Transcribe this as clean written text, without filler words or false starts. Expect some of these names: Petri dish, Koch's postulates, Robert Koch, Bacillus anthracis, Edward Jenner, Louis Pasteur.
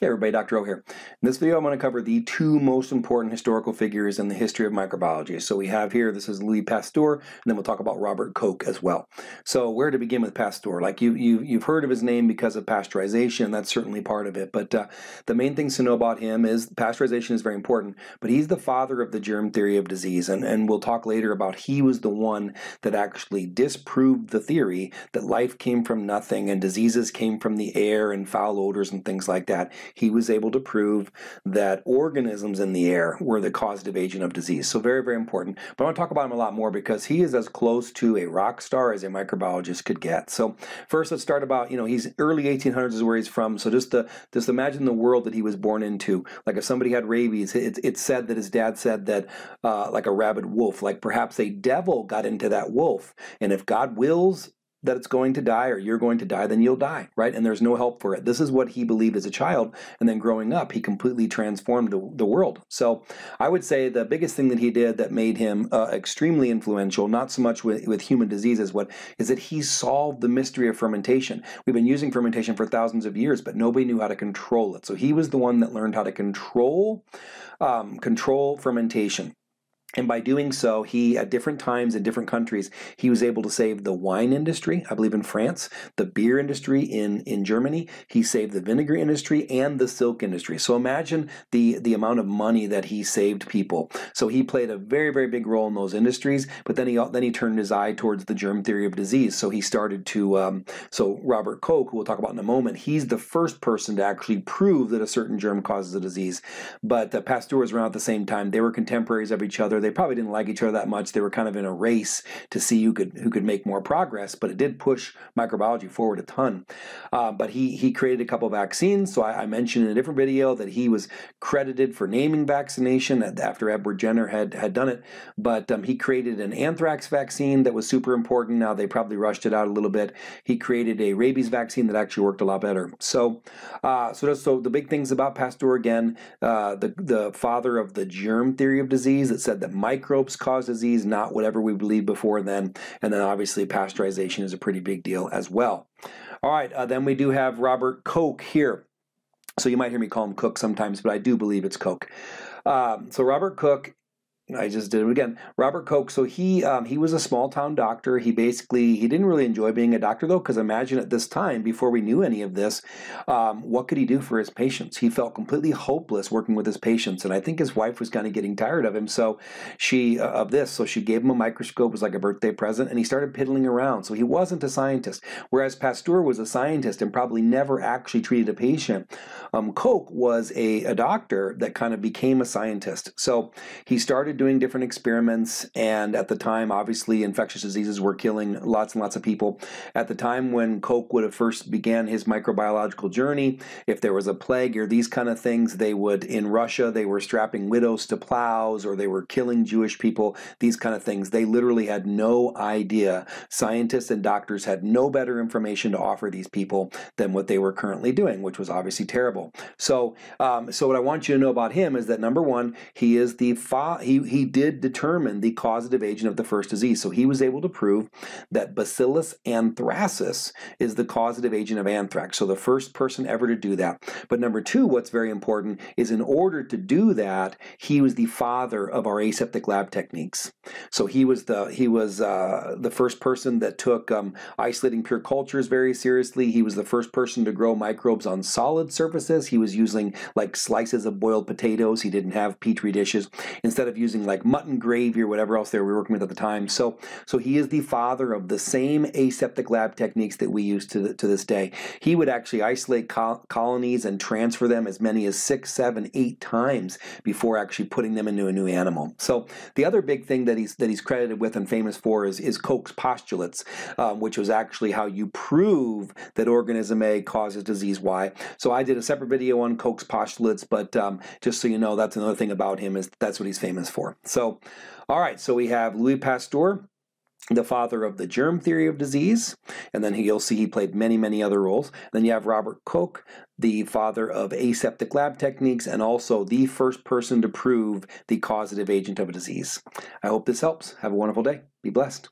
Hey everybody, Dr. O here. In this video I'm going to cover the two most important historical figures in the history of microbiology. So we have here, this is Louis Pasteur, and then we'll talk about Robert Koch as well. So where to begin with Pasteur? Like you've heard of his name because of pasteurization, that's certainly part of it, but the main things to know about him is pasteurization is very important, but he's the father of the germ theory of disease, and we'll talk later about he was the one that actually disproved the theory that life came from nothing and diseases came from the air and foul odors and things like that. He was able to prove that organisms in the air were the causative agent of disease. So very, very important. But I want to talk about him a lot more because he is as close to a rock star as a microbiologist could get. So first, let's start about, he's early 1800s is where he's from. So just imagine the world that he was born into. Like if somebody had rabies, it's said that his dad said that like a rabid wolf, like perhaps a devil got into that wolf. And if God wills that it's going to die or you're going to die, then you'll die, right? And there's no help for it. This is what he believed as a child, and then growing up, he completely transformed the world. So I would say the biggest thing that he did that made him extremely influential, not so much with human diseases, is that he solved the mystery of fermentation. We've been using fermentation for thousands of years, but nobody knew how to control it. So he was the one that learned how to control fermentation. And by doing so, he, at different times in different countries, he was able to save the wine industry, I believe in France, the beer industry in Germany. He saved the vinegar industry and the silk industry. So imagine the amount of money that he saved people. So he played a very, very big role in those industries, but then he turned his eye towards the germ theory of disease. So he started to, so Robert Koch, who we'll talk about in a moment, he's the first person to actually prove that a certain germ causes a disease. But Pasteur was around at the same time. They were contemporaries of each other. They probably didn't like each other that much. They were kind of in a race to see who could make more progress, but it did push microbiology forward a ton. But he created a couple vaccines. So I mentioned in a different video that he was credited for naming vaccination after Edward Jenner had done it. But he created an anthrax vaccine that was super important. Now they probably rushed it out a little bit. He created a rabies vaccine that actually worked a lot better. So so the big things about Pasteur again, the father of the germ theory of disease that said that microbes cause disease, not whatever we believed before then. And then obviously pasteurization is a pretty big deal as well. All right, then we do have Robert Koch here. So you might hear me call him Koch sometimes, but I do believe it's Koch. So Robert Koch, I just did it again. Robert Koch, so he was a small town doctor. He didn't really enjoy being a doctor though, because imagine at this time, before we knew any of this, what could he do for his patients? He felt completely hopeless working with his patients, and I think his wife was kind of getting tired of him, so she gave him a microscope. It was like a birthday present, and he started piddling around. So he wasn't a scientist, whereas Pasteur was a scientist and probably never actually treated a patient. Koch was a doctor that kind of became a scientist. So he started doing different experiments, and at the time, obviously, infectious diseases were killing lots and lots of people. At the time when Koch would have first began his microbiological journey, if there was a plague or these kind of things, in Russia, they were strapping widows to plows, or they were killing Jewish people, these kind of things. They literally had no idea. Scientists and doctors had no better information to offer these people than what they were currently doing, which was obviously terrible. So, what I want you to know about him is that, number one, he is the he did determine the causative agent of the first disease. So he was able to prove that Bacillus anthracis is the causative agent of anthrax. So the first person ever to do that. But number two, what's very important is in order to do that, he was the father of our aseptic lab techniques. So he was the first person that took isolating pure cultures very seriously. He was the first person to grow microbes on solid surfaces. He was using like slices of boiled potatoes. He didn't have petri dishes. Instead of using like mutton gravy or whatever else they were working with at the time. So he is the father of the same aseptic lab techniques that we use to this day. He would actually isolate colonies and transfer them as many as 6, 7, 8 times before actually putting them into a new animal. So the other big thing that he's credited with and famous for is Koch's postulates, which was actually how you prove that organism A causes disease Y. So I did a separate video on Koch's postulates, but just so you know, that's another thing about him is that's what he's famous for. So, all right, so we have Louis Pasteur, the father of the germ theory of disease, and then you'll see he played many, many other roles. Then you have Robert Koch, the father of aseptic lab techniques, and also the first person to prove the causative agent of a disease. I hope this helps. Have a wonderful day. Be blessed.